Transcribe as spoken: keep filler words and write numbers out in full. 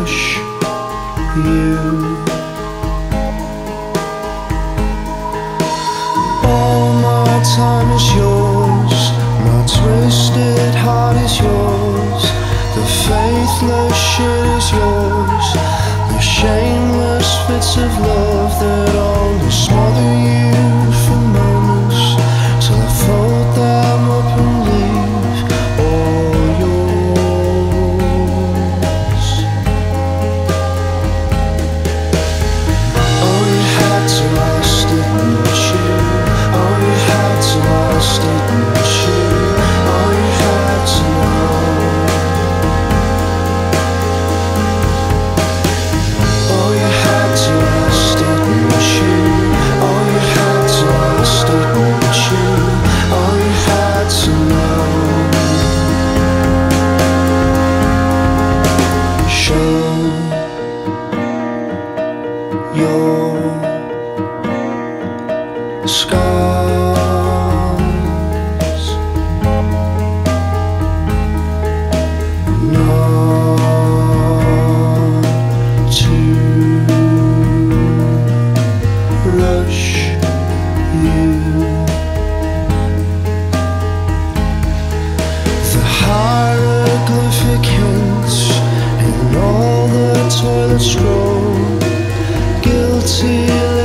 crush you. All my time is yours, my twisted heart is yours, the faithless shit is yours, the shameless bits of love that only smother you for moments till I fold them up and leave all yours. Oh, you had to last, didn't you? Oh, you had to last, didn't you? Oh, you had to know. Oh, you had to last, didn't you? Oh, you had to last, didn't you? Oh, you had to know. Show your scars. Not to rush you. The hieroglyphic hints in all the toilet scroll, guilty.